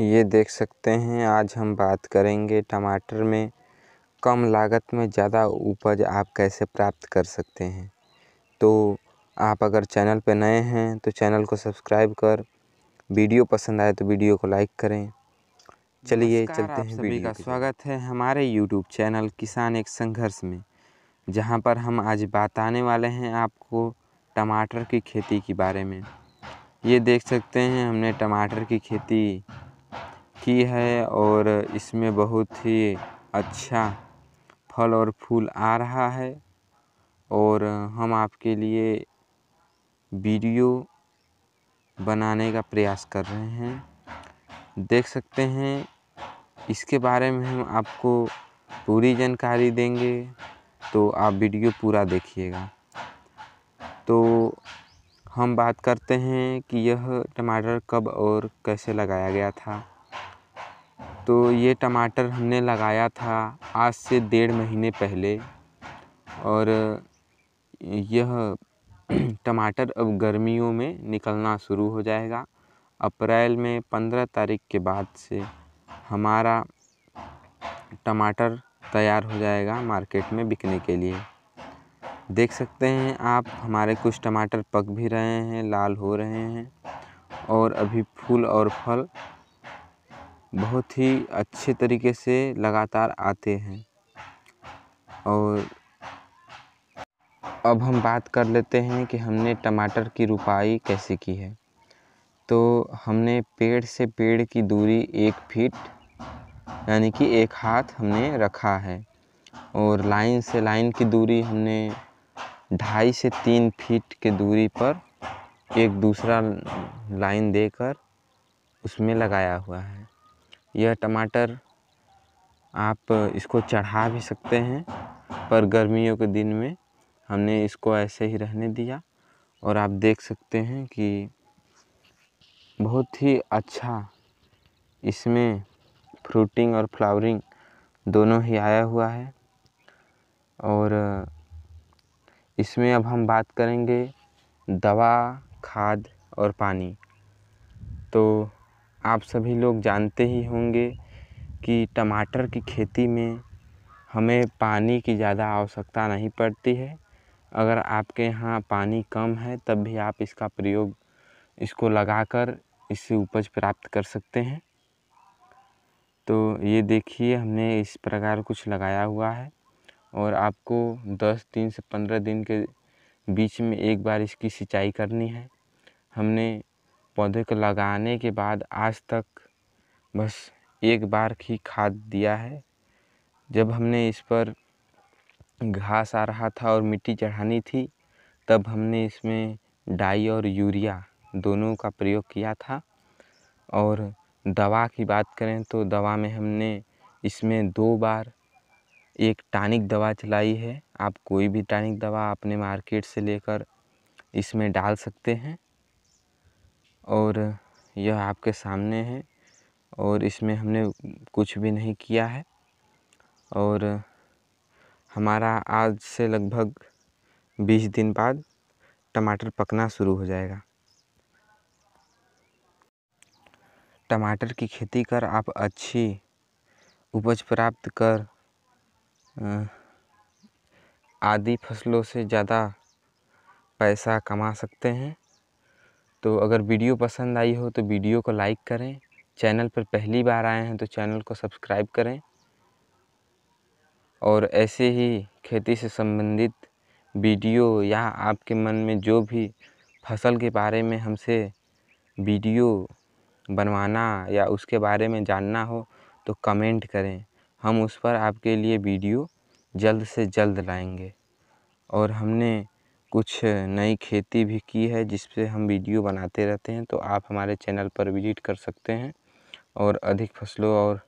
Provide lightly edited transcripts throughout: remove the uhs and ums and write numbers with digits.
ये देख सकते हैं आज हम बात करेंगे टमाटर में कम लागत में ज़्यादा उपज आप कैसे प्राप्त कर सकते हैं। तो आप अगर चैनल पर नए हैं तो चैनल को सब्सक्राइब कर, वीडियो पसंद आए तो वीडियो को लाइक करें। चलिए चलते हैं। सभी का स्वागत है हमारे यूट्यूब चैनल किसान एक संघर्ष में, जहां पर हम आज बताने वाले हैं आपको टमाटर की खेती के बारे में। ये देख सकते हैं हमने टमाटर की खेती की है और इसमें बहुत ही अच्छा फल और फूल आ रहा है, और हम आपके लिए वीडियो बनाने का प्रयास कर रहे हैं। देख सकते हैं इसके बारे में हम आपको पूरी जानकारी देंगे, तो आप वीडियो पूरा देखिएगा। तो हम बात करते हैं कि यह टमाटर कब और कैसे लगाया गया था। तो ये टमाटर हमने लगाया था आज से 1.5 महीने पहले, और यह टमाटर अब गर्मियों में निकलना शुरू हो जाएगा। अप्रैल में 15 तारीख के बाद से हमारा टमाटर तैयार हो जाएगा मार्केट में बिकने के लिए। देख सकते हैं आप हमारे कुछ टमाटर पक भी रहे हैं, लाल हो रहे हैं, और अभी फूल और फल बहुत ही अच्छे तरीके से लगातार आते हैं। और अब हम बात कर लेते हैं कि हमने टमाटर की रुपाई कैसे की है। तो हमने पेड़ से पेड़ की दूरी 1 फीट यानी कि 1 हाथ हमने रखा है, और लाइन से लाइन की दूरी हमने 2.5 से 3 फीट की दूरी पर एक दूसरा लाइन देकर उसमें लगाया हुआ है। यह टमाटर आप इसको चढ़ा भी सकते हैं, पर गर्मियों के दिन में हमने इसको ऐसे ही रहने दिया, और आप देख सकते हैं कि बहुत ही अच्छा इसमें फ्रूटिंग और फ्लावरिंग दोनों ही आया हुआ है। और इसमें अब हम बात करेंगे दवा, खाद और पानी। तो आप सभी लोग जानते ही होंगे कि टमाटर की खेती में हमें पानी की ज़्यादा आवश्यकता नहीं पड़ती है। अगर आपके यहाँ पानी कम है तब भी आप इसका प्रयोग, इसको लगाकर इससे उपज प्राप्त कर सकते हैं। तो ये देखिए हमने इस प्रकार कुछ लगाया हुआ है, और आपको 10 दिन से 15 दिन के बीच में एक बार इसकी सिंचाई करनी है। हमने पौधे को लगाने के बाद आज तक बस 1 बार ही खाद दिया है। जब हमने इस पर घास आ रहा था और मिट्टी चढ़ानी थी, तब हमने इसमें डाई और यूरिया दोनों का प्रयोग किया था। और दवा की बात करें तो दवा में हमने इसमें 2 बार एक टॉनिक दवा चलाई है। आप कोई भी टॉनिक दवा अपने मार्केट से लेकर इसमें डाल सकते हैं, और यह आपके सामने है। और इसमें हमने कुछ भी नहीं किया है, और हमारा आज से लगभग 20 दिन बाद टमाटर पकना शुरू हो जाएगा। टमाटर की खेती कर आप अच्छी उपज प्राप्त कर आदि फसलों से ज़्यादा पैसा कमा सकते हैं। तो अगर वीडियो पसंद आई हो तो वीडियो को लाइक करें, चैनल पर पहली बार आए हैं तो चैनल को सब्सक्राइब करें, और ऐसे ही खेती से संबंधित वीडियो या आपके मन में जो भी फसल के बारे में हमसे वीडियो बनवाना या उसके बारे में जानना हो तो कमेंट करें। हम उस पर आपके लिए वीडियो जल्द से जल्द लाएंगे। और हमने कुछ नई खेती भी की है जिस पे हम वीडियो बनाते रहते हैं, तो आप हमारे चैनल पर विजिट कर सकते हैं और अधिक फसलों और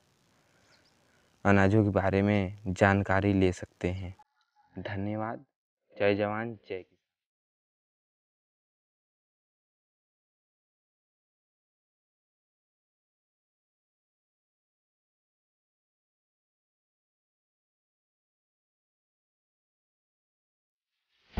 अनाजों के बारे में जानकारी ले सकते हैं। धन्यवाद। जय जवान जय किसान।